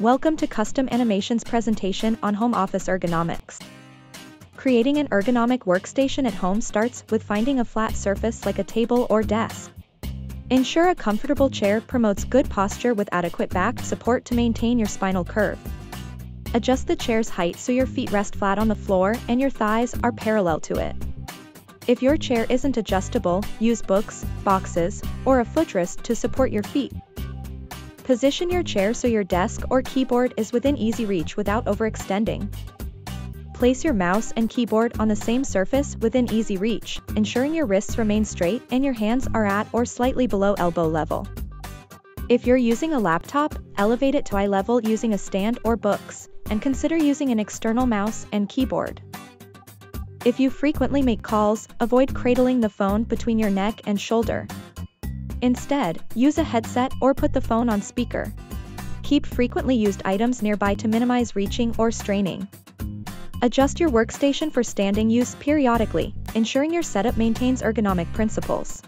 Welcome to Custom Animation's presentation on home office ergonomics. Creating an ergonomic workstation at home starts with finding a flat surface like a table or desk. Ensure a comfortable chair promotes good posture with adequate back support to maintain your spinal curve. Adjust the chair's height so your feet rest flat on the floor and your thighs are parallel to it. If your chair isn't adjustable, use books, boxes, or a footrest to support your feet. Position your chair so your desk or keyboard is within easy reach without overextending. Place your mouse and keyboard on the same surface within easy reach, ensuring your wrists remain straight and your hands are at or slightly below elbow level. If you're using a laptop, elevate it to eye level using a stand or books, and consider using an external mouse and keyboard. If you frequently make calls, avoid cradling the phone between your neck and shoulder. Instead, use a headset or put the phone on speaker. Keep frequently used items nearby to minimize reaching or straining. Adjust your workstation for standing use periodically, ensuring your setup maintains ergonomic principles.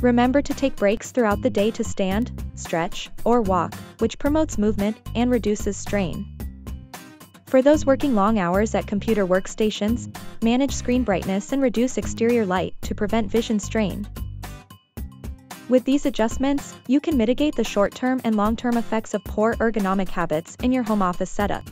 Remember to take breaks throughout the day to stand, stretch, or walk, which promotes movement and reduces strain. For those working long hours at computer workstations, manage screen brightness and reduce exterior light to prevent vision strain. With these adjustments, you can mitigate the short-term and long-term effects of poor ergonomic habits in your home office setup.